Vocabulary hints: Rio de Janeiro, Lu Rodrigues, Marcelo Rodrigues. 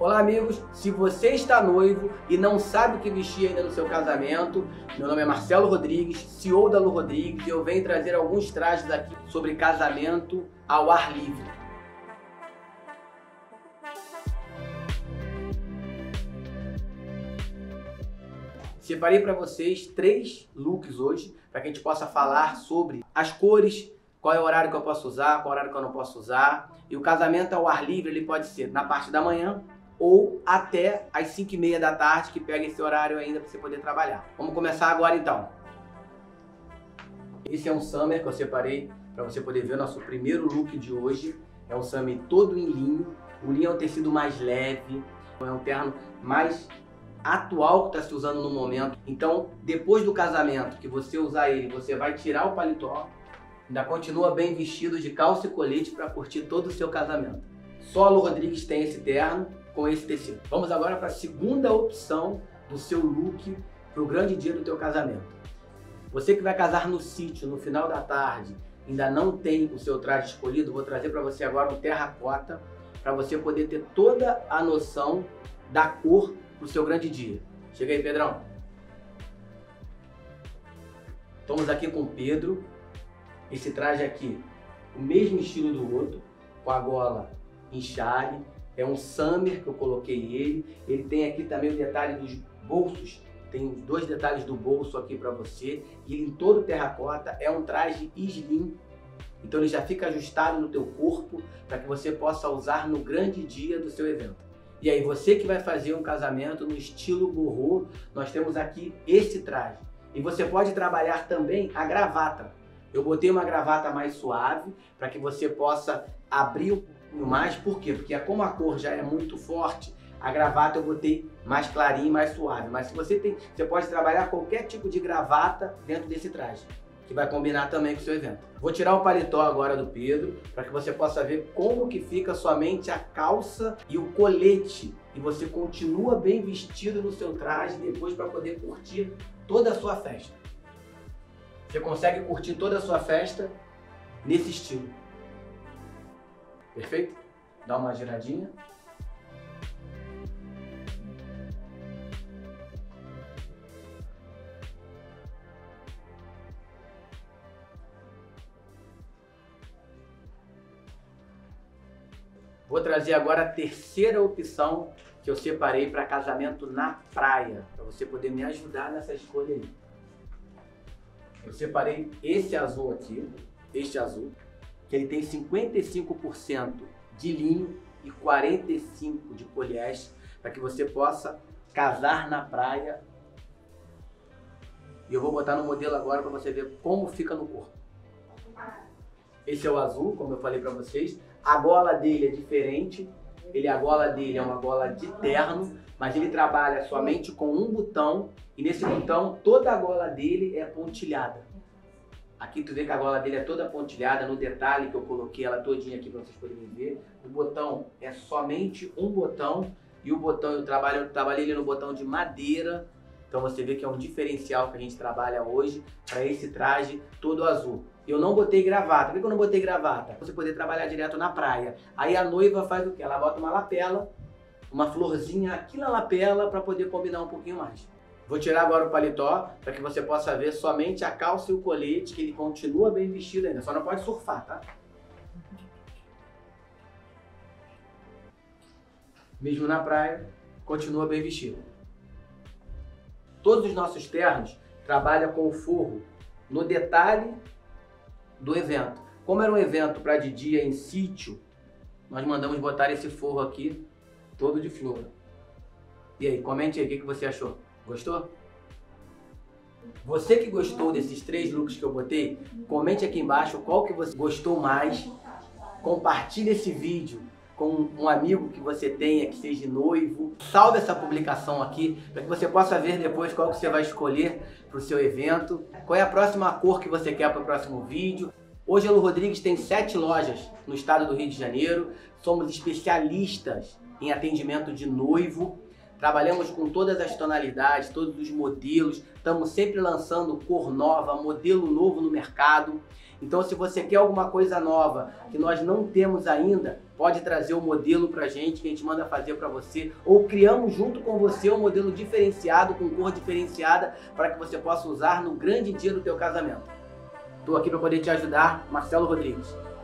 Olá amigos, se você está noivo e não sabe o que vestir ainda no seu casamento, meu nome é Marcelo Rodrigues, CEO da Lu Rodrigues, e eu venho trazer alguns trajes aqui sobre casamento ao ar livre. Separei para vocês 3 looks hoje, para que a gente possa falar sobre as cores, qual é o horário que eu posso usar, qual é o horário que eu não posso usar. E o casamento ao ar livre ele pode ser na parte da manhã, ou até as 5h30 da tarde, que pega esse horário ainda para você poder trabalhar. Vamos começar agora então. Esse é um summer que eu separei para você poder ver o nosso primeiro look de hoje. É um summer todo em linho. O linho é um tecido mais leve, é um terno mais atual que está se usando no momento. Então, depois do casamento, que você usar ele, você vai tirar o paletó, ainda continua bem vestido de calça e colete para curtir todo o seu casamento. Só a Lu Rodrigues tem esse terno com esse tecido. Vamos agora para a segunda opção do seu look para o grande dia do teu casamento. Você que vai casar no sítio, no final da tarde, ainda não tem o seu traje escolhido, vou trazer para você agora um terracota para você poder ter toda a noção da cor para o seu grande dia. Chega aí, Pedrão. Estamos aqui com o Pedro. Esse traje aqui, o mesmo estilo do outro, com a gola enxale. É um summer que eu coloquei ele. Ele tem aqui também o detalhe dos bolsos. Tem os 2 detalhes do bolso aqui para você. E em todo terracota é um traje slim. Então ele já fica ajustado no teu corpo para que você possa usar no grande dia do seu evento. E aí você que vai fazer um casamento no estilo boho, nós temos aqui esse traje. E você pode trabalhar também a gravata. Eu botei uma gravata mais suave para que você possa abrir um pouquinho mais. Por quê? Porque como a cor já é muito forte, a gravata eu botei mais clarinha, mais suave. Mas se você pode trabalhar qualquer tipo de gravata dentro desse traje, que vai combinar também com o seu evento. Vou tirar o paletó agora do Pedro para que você possa ver como que fica somente a calça e o colete. E você continua bem vestido no seu traje depois para poder curtir toda a sua festa. Você consegue curtir toda a sua festa nesse estilo. Perfeito? Dá uma giradinha. Vou trazer agora a terceira opção que eu separei para casamento na praia, para você poder me ajudar nessa escolha aí. Eu separei esse azul aqui, este azul, que ele tem 55% de linho e 45% de poliéster, para que você possa casar na praia. E eu vou botar no modelo agora para você ver como fica no corpo. Esse é o azul, como eu falei para vocês. A gola dele é diferente. A gola dele é uma gola de terno, mas ele trabalha somente com um botão, e nesse botão toda a gola dele é pontilhada. Aqui tu vê que a gola dele é toda pontilhada, no detalhe que eu coloquei ela todinha aqui para vocês poderem ver. O botão é somente um botão, e o botão eu trabalhei ele no botão de madeira, então você vê que é um diferencial que a gente trabalha hoje para esse traje todo azul. Eu não botei gravata. Por que eu não botei gravata? Você poder trabalhar direto na praia. Aí a noiva faz o quê? Ela bota uma lapela, uma florzinha aqui na lapela para poder combinar um pouquinho mais. Vou tirar agora o paletó para que você possa ver somente a calça e o colete, que ele continua bem vestido ainda. Só não pode surfar, tá? Mesmo na praia, continua bem vestido. Todos os nossos ternos trabalham com o forro no detalhe do evento. Como era um evento para de dia em sítio, nós mandamos botar esse forro aqui todo de flor. E aí, comente aí o que você achou. Gostou? Você que gostou desses 3 looks que eu botei, comente aqui embaixo qual que você gostou mais. Compartilhe esse vídeo com um amigo que você tenha, que seja noivo. Salve essa publicação aqui para que você possa ver depois qual que você vai escolher para o seu evento. Qual é a próxima cor que você quer para o próximo vídeo. Hoje a Lu Rodrigues tem 7 lojas no estado do Rio de Janeiro. Somos especialistas em atendimento de noivo. Trabalhamos com todas as tonalidades, todos os modelos. Estamos sempre lançando cor nova, modelo novo no mercado. Então se você quer alguma coisa nova que nós não temos ainda, pode trazer o modelo pra gente, que a gente manda fazer pra você, ou criamos junto com você um modelo diferenciado, com cor diferenciada, para que você possa usar no grande dia do teu casamento. Estou aqui para poder te ajudar, Marcelo Rodrigues.